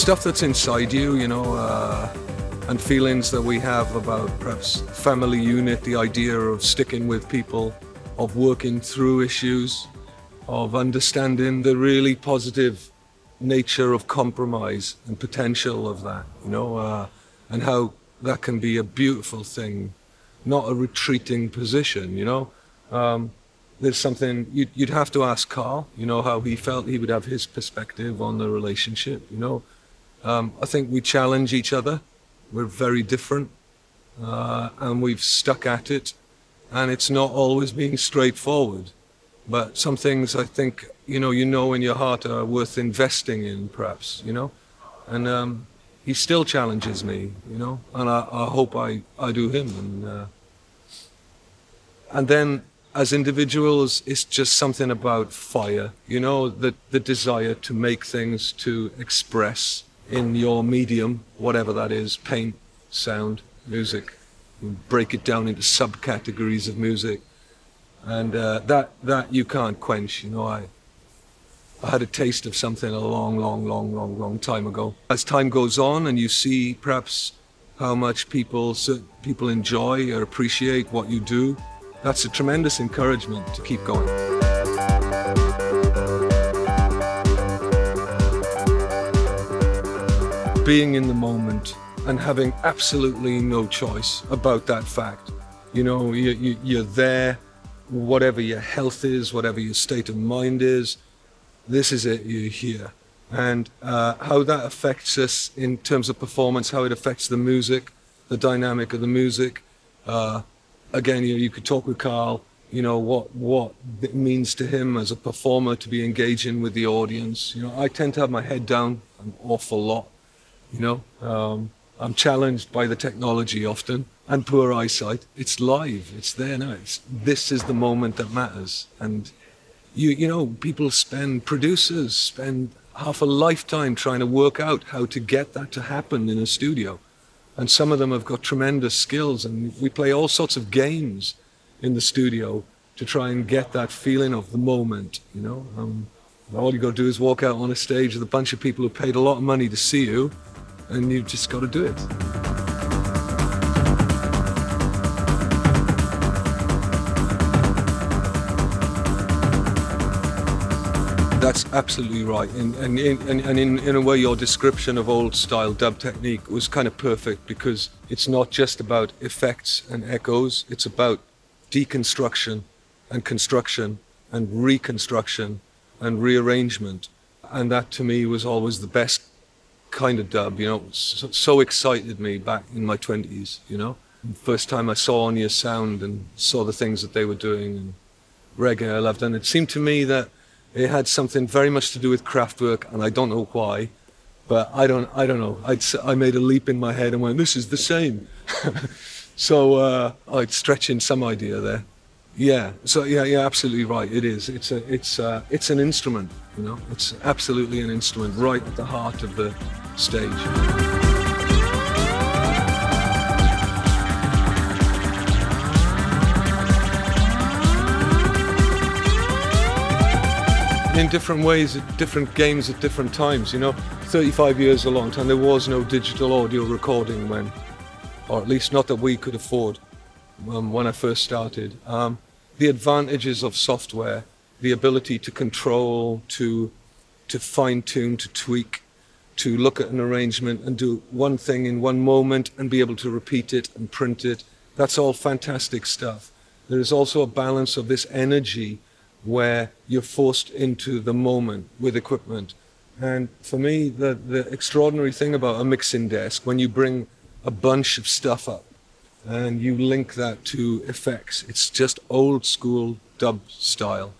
stuff that's inside you, you know, and feelings that we have about perhaps family unit, the idea of sticking with people, of working through issues, of understanding the really positive nature of compromise and potential of that, you know, and how that can be a beautiful thing, not a retreating position, you know. There's something, you'd have to ask Karl, you know, how he felt he would have his perspective on the relationship, you know. I think we challenge each other. We're very different, and we've stuck at it. And it's not always being straightforward. But some things I think, you know in your heart are worth investing in, perhaps, you know. And he still challenges me, you know, and I hope I do him. And then, as individuals, it's just something about fire, you know, the desire to make things, to express in your medium, whatever that is, paint, sound, music. You break it down into subcategories of music. And that you can't quench, you know. I had a taste of something a long time ago. As time goes on and you see perhaps how much people enjoy or appreciate what you do, that's a tremendous encouragement to keep going. Being in the moment and having absolutely no choice about that fact. You know, you're there, whatever your health is, whatever your state of mind is, this is it, you're here. And how that affects us in terms of performance, how it affects the music, the dynamic of the music, again, you could talk with Karl, you know, what it means to him as a performer to be engaging with the audience. You know, I tend to have my head down an awful lot, you know. I'm challenged by the technology often and poor eyesight. It's live, it's there now. This is the moment that matters. And, you know, producers spend half a lifetime trying to work out how to get that to happen in a studio. And some of them have got tremendous skills, and we play all sorts of games in the studio to try and get that feeling of the moment, you know. All you got to do is walk out on a stage with a bunch of people who paid a lot of money to see you, and you've just got to do it. That's absolutely right, and in a way your description of old-style dub technique was kind of perfect, because it's not just about effects and echoes, it's about deconstruction and construction and reconstruction and rearrangement, and that to me was always the best kind of dub, you know. So excited me back in my 20s, you know. First time I saw Onya Sound and saw the things that they were doing, and reggae I loved, and it seemed to me that it had something very much to do with Kraftwerk, and I don't know why, but I don't know. I made a leap in my head and went, this is the same. So I'd stretch in some idea there. Yeah. So yeah, you're absolutely right. It is. It's an instrument. You know, it's absolutely an instrument, right at the heart of the stage. In different ways, at different games, at different times, you know. 35 years is a long time. There was no digital audio recording when, or at least not that we could afford, when I first started. The advantages of software, the ability to control, to fine-tune, to tweak, to look at an arrangement and do one thing in one moment and be able to repeat it and print it, that's all fantastic stuff. There is also a balance of this energy where you're forced into the moment with equipment. And for me, the extraordinary thing about a mixing desk, when you bring a bunch of stuff up and you link that to effects, it's just old school dub style.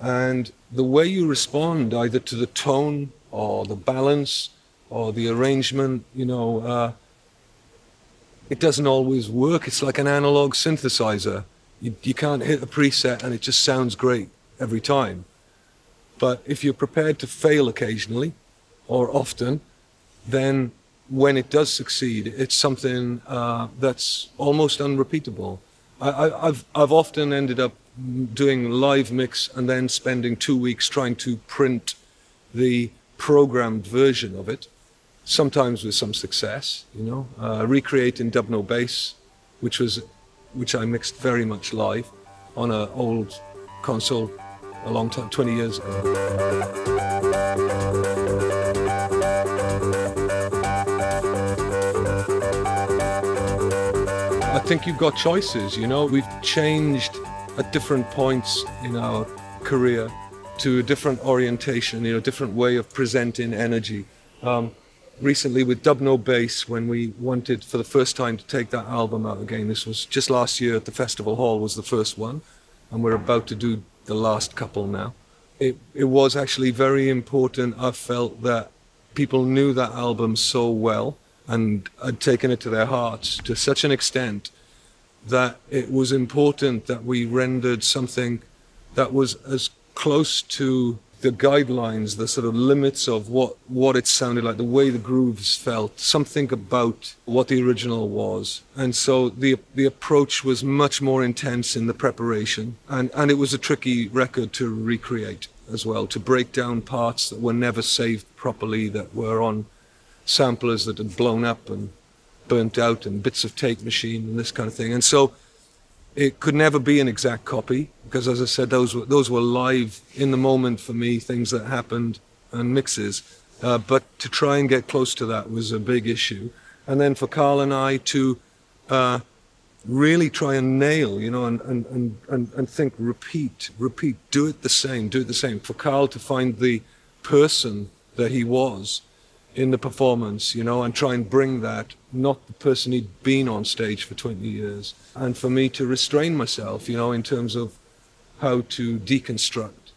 And the way you respond either to the tone or the balance or the arrangement, you know, it doesn't always work. It's like an analog synthesizer. You can't hit a preset and it just sounds great every time. But if you're prepared to fail occasionally or often, then when it does succeed, it's something that's almost unrepeatable. I've often ended up doing live mix and then spending 2 weeks trying to print the programmed version of it sometimes with some success, you know, recreating Dub No Bass, which I mixed very much live on an old console a long time, 20 years ago. I think you've got choices, you know. We've changed at different points in our career to a different orientation, you know, different way of presenting energy. Recently with Dub No Bass, when we wanted for the first time to take that album out again, this was just last year at the Festival Hall was the first one, and we're about to do the last couple now. It was actually very important. I felt that people knew that album so well and had taken it to their hearts to such an extent that it was important that we rendered something that was as close to the guidelines, the sort of limits of what it sounded like, the way the grooves felt, something about what the original was. And so the approach was much more intense in the preparation, and it was a tricky record to recreate as well, to break down parts that were never saved properly, that were on samplers that had blown up and burnt out and bits of tape machine and this kind of thing. And so it could never be an exact copy because, as I said, those were live in the moment for me, things that happened and mixes. But to try and get close to that was a big issue. And then for Karl and I to really try and nail, you know, and think, repeat, do it the same. For Karl to find the person that he was in the performance, you know, and try and bring that, not the person he'd been on stage for 20 years. And for me to restrain myself, you know, in terms of how to deconstruct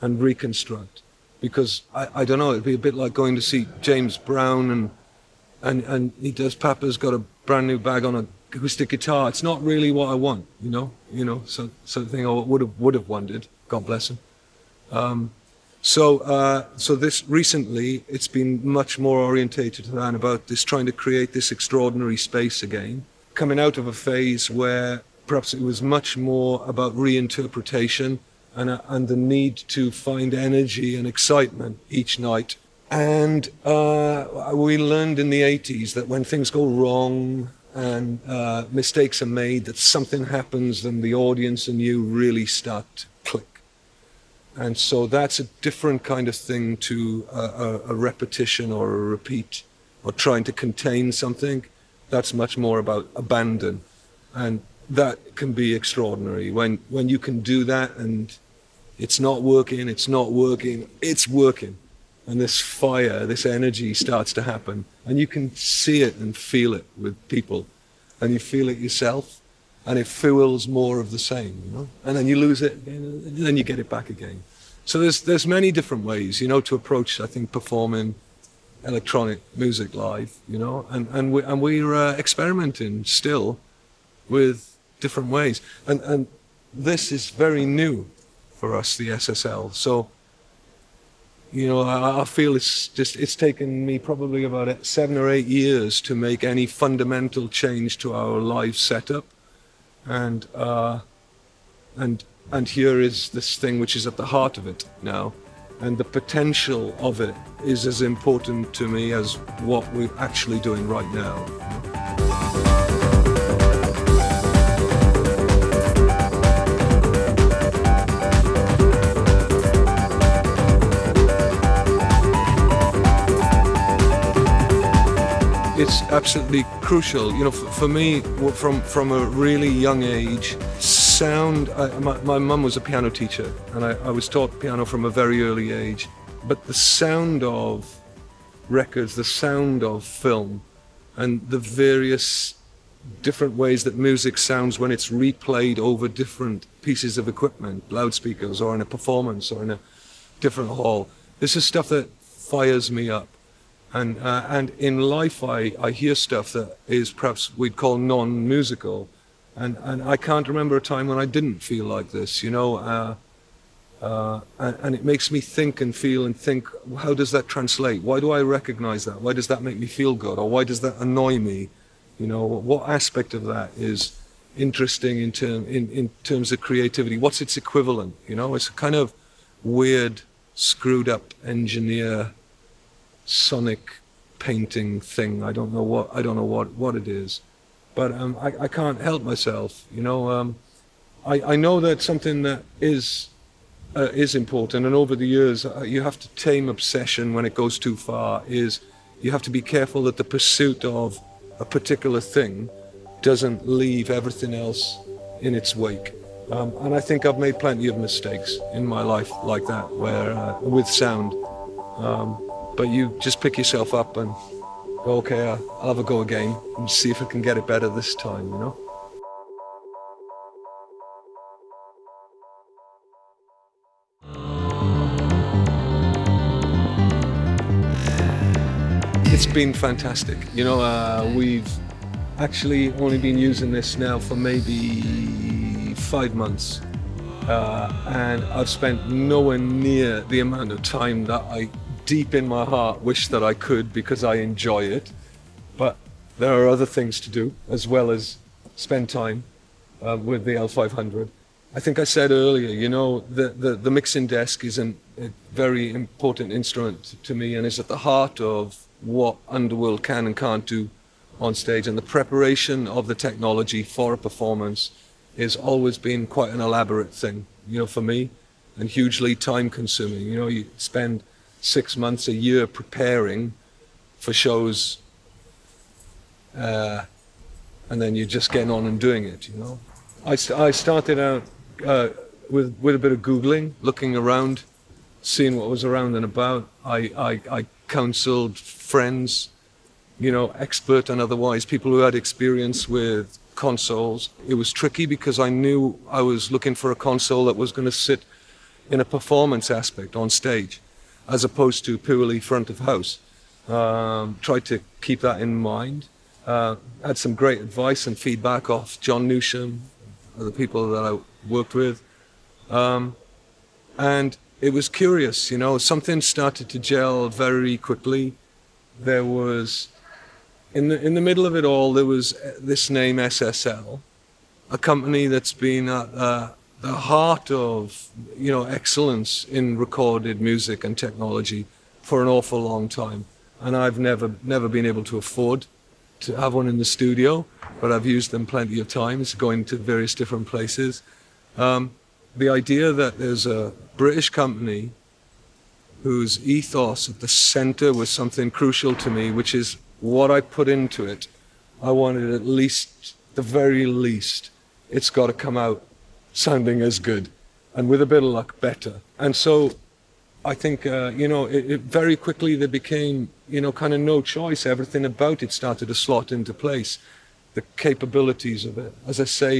and reconstruct. Because, I don't know, it'd be a bit like going to see James Brown and he does Papa's Got a Brand New Bag on a acoustic guitar. It's not really what I want, you know? You know, something I would have wanted, God bless him. So this recently, it's been much more orientated around about this, trying to create this extraordinary space again, coming out of a phase where perhaps it was much more about reinterpretation and the need to find energy and excitement each night. And we learned in the 80s that when things go wrong and mistakes are made, that something happens, then the audience and you really start to click. And so that's a different kind of thing to a repetition or a repeat or trying to contain something. That's much more about abandon. And that can be extraordinary. When you can do that and it's working. And this fire, this energy starts to happen. And you can see it and feel it with people. And you feel it yourself. And it fuels more of the same, you know? And then you lose it again, and then you get it back again. So there's many different ways, you know, to approach, I think, performing electronic music live, you know, and we're experimenting still with different ways. And this is very new for us, the SSL. So, you know, I feel it's taken me probably about 7 or 8 years to make any fundamental change to our live setup. And here is this thing which is at the heart of it now, and the potential of it is as important to me as what we're actually doing right now. It's absolutely crucial, you know, for me, from a really young age, sound, my mum was a piano teacher, and I was taught piano from a very early age, but the sound of records, the sound of film, and the various different ways that music sounds when it's replayed over different pieces of equipment, loudspeakers, or in a performance, or in a different hall, this is stuff that fires me up. And in life, I hear stuff that is perhaps we'd call non-musical. And I can't remember a time when I didn't feel like this, you know. And it makes me think and feel and think, how does that translate? Why do I recognize that? Why does that make me feel good? Or why does that annoy me? You know, what aspect of that is interesting in terms of creativity? What's its equivalent? You know, it's a kind of weird, screwed up engineer sonic painting thing. I don't know what it is, but I can't help myself, you know. I know that's something that is important, and over the years you have to tame obsession when it goes too far. You have to be careful that the pursuit of a particular thing doesn't leave everything else in its wake. And I think I've made plenty of mistakes in my life like that, where with sound. But you just pick yourself up and go, okay, I'll have a go again and see if I can get it better this time, you know? It's been fantastic. You know, we've actually only been using this now for maybe 5 months. And I've spent nowhere near the amount of time that I deep in my heart wish that I could, because I enjoy it. But there are other things to do as well as spend time with the L500. I think I said earlier, you know, the mixing desk is a very important instrument to me, and is at the heart of what Underworld can and can't do on stage. And the preparation of the technology for a performance has always been quite an elaborate thing, you know, for me, and hugely time consuming. You know, you spend 6 months, a year preparing for shows, and then you're just getting on and doing it, you know. I started out with a bit of Googling, looking around, seeing what was around and about. I counseled friends, you know, expert and otherwise, people who had experience with consoles. It was tricky because I knew I was looking for a console that was going to sit in a performance aspect on stage, as opposed to purely front of house. Tried to keep that in mind. Had some great advice and feedback off John Newsham, the people that I worked with. And it was curious, you know, something started to gel very quickly. There was, in the middle of it all, there was this name SSL, a company that's been at the heart of, you know, excellence in recorded music and technology for an awful long time. And I've never been able to afford to have one in the studio, but I've used them plenty of times, going to various different places. The idea that there's a British company whose ethos at the center was something crucial to me, which is what I put into it. I wanted at least, the very least, it's got to come out sounding as good, and with a bit of luck, better. And so I think, you know, it very quickly there became, you know, kind of no choice. Everything about it started to slot into place, the capabilities of it. As I say,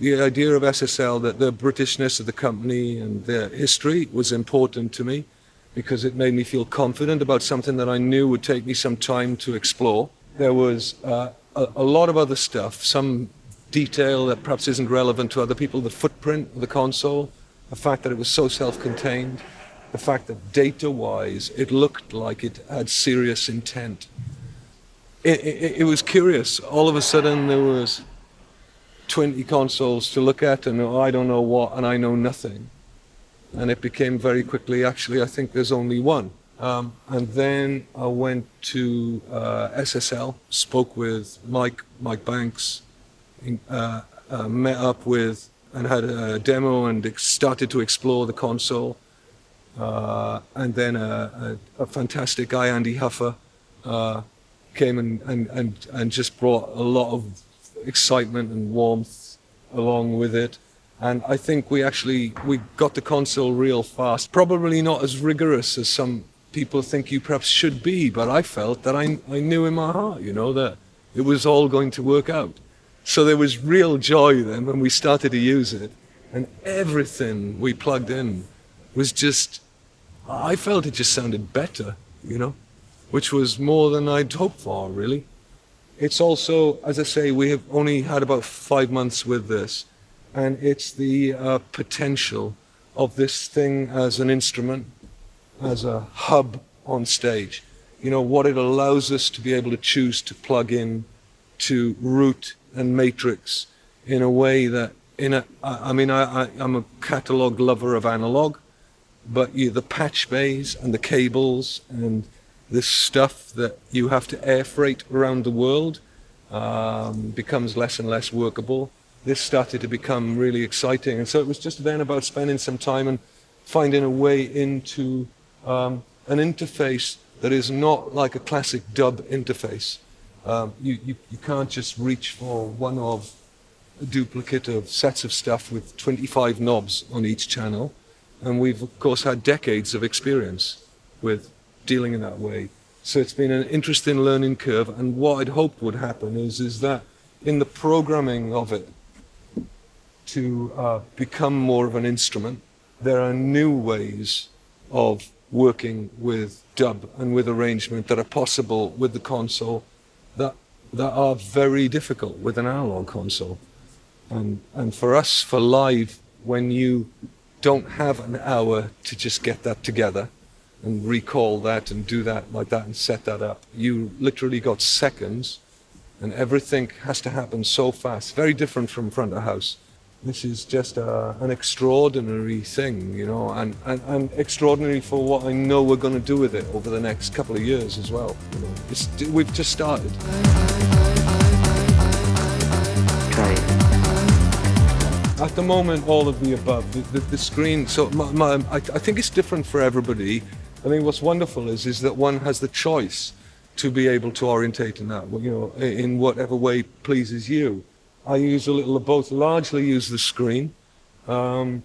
the idea of SSL, that the Britishness of the company and their history was important to me, because it made me feel confident about something that I knew would take me some time to explore. There was a lot of other stuff, some detail that perhaps isn't relevant to other people, the footprint of the console, the fact that it was so self-contained, the fact that data-wise it looked like it had serious intent. It was curious. All of a sudden there was 20 consoles to look at, and I don't know what, and I know nothing. And it became very quickly, actually, I think there's only one. And then I went to SSL, spoke with Mike Banks, met up with and had a demo and started to explore the console. And then a fantastic guy, Andy Huffer, came and just brought a lot of excitement and warmth along with it. And I think we got the console real fast. Probably not as rigorous as some people think you perhaps should be, but I felt that I knew in my heart, you know, that it was all going to work out. So there was real joy then when we started to use it, and everything we plugged in was just, I felt it just sounded better, you know, which was more than I'd hoped for, really. It's also, as I say, we have only had about 5 months with this, and it's the potential of this thing as an instrument, as a hub on stage. You know, what it allows us to be able to choose to plug in, to route and matrix in a way that, I'm a catalog lover of analog, but the patch bays and the cables and this stuff that you have to air freight around the world becomes less and less workable. This started to become really exciting, and so it was just then about spending some time and finding a way into an interface that is not like a classic dub interface. You can't just reach for one of a duplicate of sets of stuff with 25 knobs on each channel, and we've of course had decades of experience with dealing in that way. So it's been an interesting learning curve, and what I'd hoped would happen is that in the programming of it to become more of an instrument, there are new ways of working with dub and with arrangement that are possible with the console that are very difficult with an analog console. And for us, for live, when you don't have an hour to just get that together and recall that and do that like that and set that up, you literally got seconds, and everything has to happen so fast. Very different from front of house. This is just an extraordinary thing, you know, and extraordinary for what I know we're going to do with it over the next couple of years as well. You know, we've just started. At the moment, all of the above. The screen, so I think it's different for everybody. I think what's wonderful is that one has the choice to be able to orientate in that, you know, in whatever way pleases you. I use a little of both, largely use the screen. I'm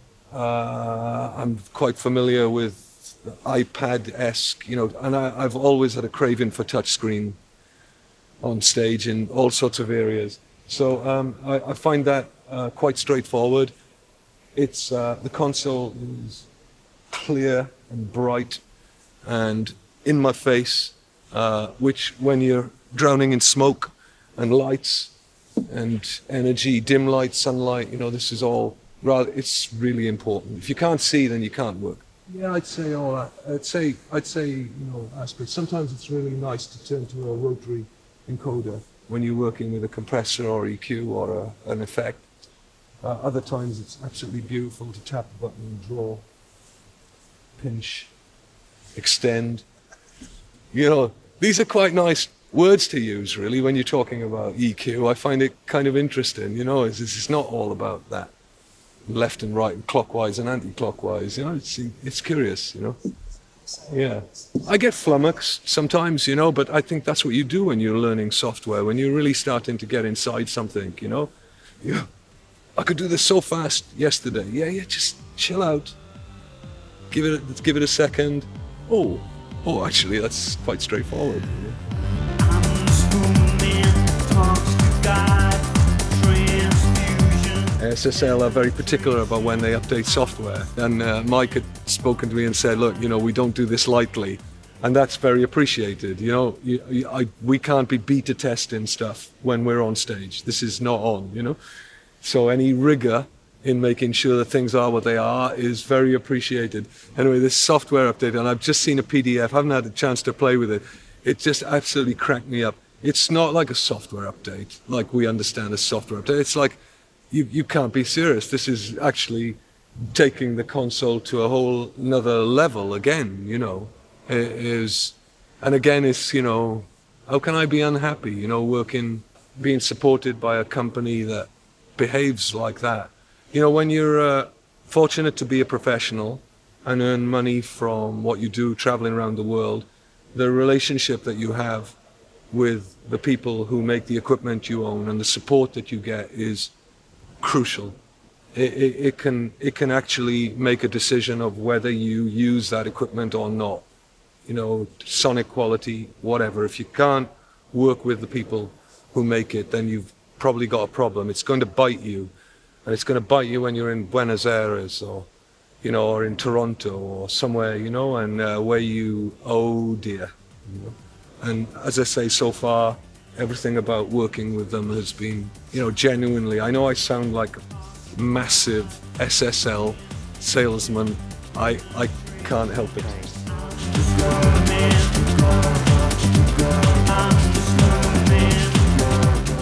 quite familiar with iPad-esque, you know, and I've always had a craving for touchscreen on stage in all sorts of areas. So I find that quite straightforward. It's the console is clear and bright and in my face, which when you're drowning in smoke and lights and energy, dim light, sunlight, you know, this is all rather, it's really important. If you can't see, then you can't work. Yeah, I'd say all that. I'd say, you know, aspects. Sometimes it's really nice to turn to a rotary encoder when you're working with a compressor or EQ or an effect. Other times it's absolutely beautiful to tap the button and draw, pinch, extend. You know, these are quite nice words to use, really, when you're talking about EQ. I find it kind of interesting, you know, it's not all about that left and right and clockwise and anti-clockwise, you know, it's curious, you know. Yeah, I get flummoxed sometimes, you know, but I think that's what you do when you're learning software, when you're really starting to get inside something, you know. Yeah, I could do this so fast yesterday. Yeah, just chill out. Give it a second. Oh, actually, that's quite straightforward. SSL are very particular about when they update software, and Mike had spoken to me and said, look, you know, we don't do this lightly, and that's very appreciated. You know, we can't be beta testing stuff when we're on stage. This is not on, you know, so any rigor in making sure that things are what they are is very appreciated. Anyway, this software update, and I've just seen a PDF, I haven't had a chance to play with it, it just absolutely cracked me up. It's not like a software update, like we understand a software update. It's like, you can't be serious. This is actually taking the console to a whole another level again, you know. It's, you know, how can I be unhappy, you know, being supported by a company that behaves like that? You know, when you're fortunate to be a professional and earn money from what you do, traveling around the world, the relationship that you have with the people who make the equipment you own and the support that you get is crucial. It can actually make a decision of whether you use that equipment or not. You know, sonic quality, whatever. If you can't work with the people who make it, then you've probably got a problem. It's going to bite you, and it's going to bite you when you're in Buenos Aires or, you know, or in Toronto or somewhere, you know, and where you, oh dear. You know? And as I say, so far, everything about working with them has been, you know, genuinely. I know I sound like a massive SSL salesman. I can't help it.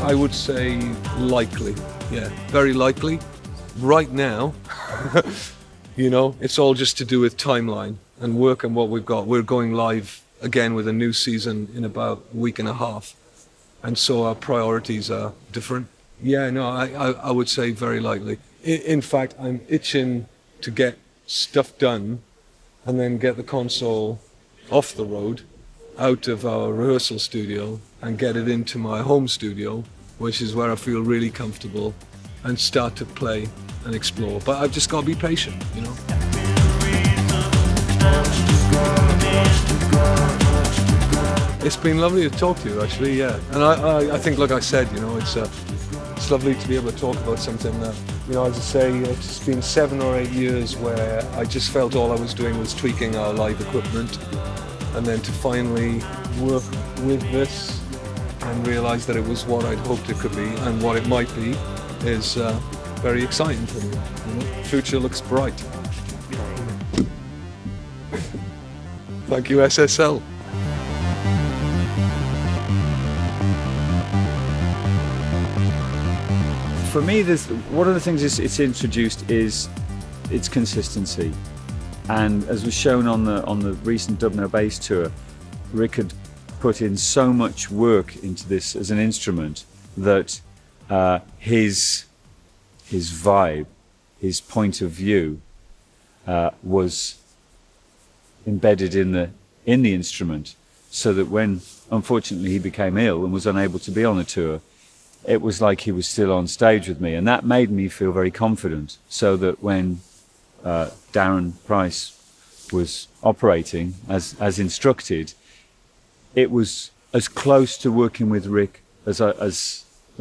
I would say likely, yeah, very likely. Right now, you know, it's all just to do with timeline and work and what we've got. We're going live again with a new season in about a week and a half. And so our priorities are different. Yeah, no, I would say very likely. In fact, I'm itching to get stuff done and then get the console off the road, out of our rehearsal studio and get it into my home studio, which is where I feel really comfortable, and start to play and explore. But I've just got to be patient, you know? It's been lovely to talk to you, actually, yeah. And I think, like I said, you know, it's lovely to be able to talk about something that, you know, as I say, it's been 7 or 8 years where I just felt all I was doing was tweaking our live equipment. And then to finally work with this and realise that it was what I'd hoped it could be and what it might be is very exciting for me. The future looks bright. Thank you, SSL. For me, one of the things it's introduced is its consistency. And as was shown on the recent Dub No Bass tour, Rick had put in so much work into this as an instrument that his vibe, his point of view, was embedded in the instrument, so that when unfortunately he became ill and was unable to be on the tour, it was like he was still on stage with me, and that made me feel very confident. So that when Darren Price was operating as instructed, it was as close to working with Rick as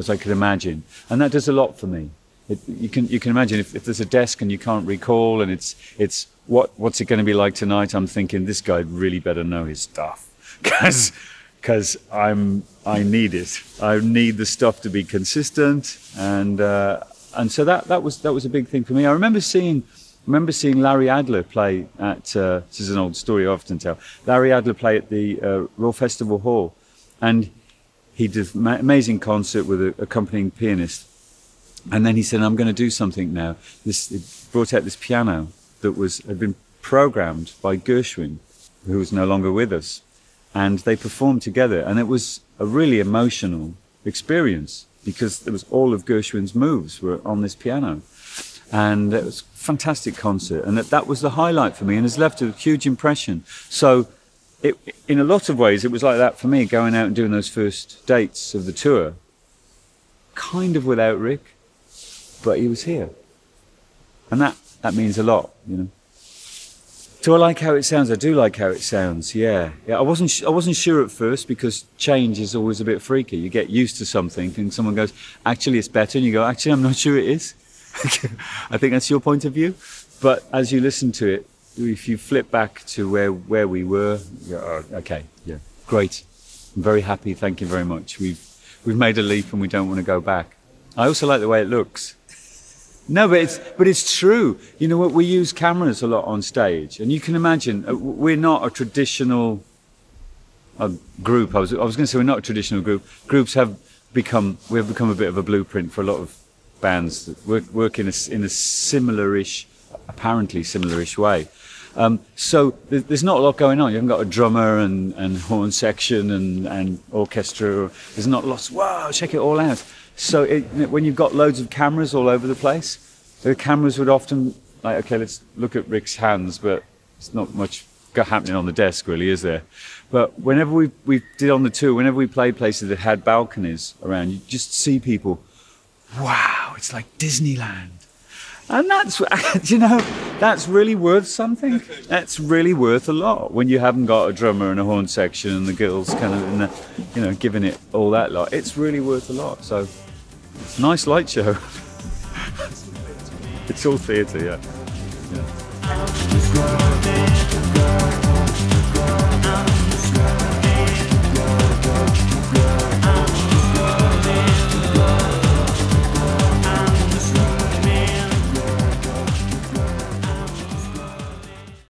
I could imagine, and that does a lot for me. You can imagine if there's a desk and you can't recall, and it's what's it going to be like tonight? I'm thinking this guy really better know his stuff, because I need it. I need the stuff to be consistent, and so that was a big thing for me. I remember seeing. Larry Adler play at, this is an old story I often tell, Larry Adler play at the Royal Festival Hall, and he did an amazing concert with an accompanying pianist, and then he said, I'm going to do something now. He brought out this piano that had been programmed by Gershwin, who was no longer with us, and they performed together, and it was a really emotional experience, because there was all of Gershwin's moves were on this piano. And it was a fantastic concert, and that was the highlight for me, and has left a huge impression. So in a lot of ways, it was like that for me, going out and doing those first dates of the tour, kind of without Rick, but he was here. And that means a lot, you know. Do I like how it sounds? I do like how it sounds, yeah. Yeah, I wasn't sure at first, because change is always a bit freaky. You get used to something, and someone goes, actually, it's better, and you go, actually, I'm not sure it is. I think that's your point of view, but as you listen to it, if you flip back to where we were, okay, yeah, great, I'm very happy, thank you very much. We've made a leap and we don't want to go back. I also like the way it looks. No, but it's true. You know what? We use cameras a lot on stage, and you can imagine we're not a traditional group. I was going to say we're not a traditional group. Groups have become a bit of a blueprint for a lot of bands that work in a similar-ish, apparently similar-ish way. So there's not a lot going on. You haven't got a drummer and horn section and orchestra. There's not lots, wow, check it all out. So when you've got loads of cameras all over the place, the cameras would often, like, okay, let's look at Rick's hands, but it's not much happening on the desk, really, is there? But whenever we did on the tour, whenever we played places that had balconies around, you just see people, wow, it's like Disneyland. And that's, you know, that's really worth something. That's really worth a lot when you haven't got a drummer and a horn section and the girls kind of, in the, you know, giving it all that lot. It's really worth a lot. So, nice light show. It's all theatre, yeah.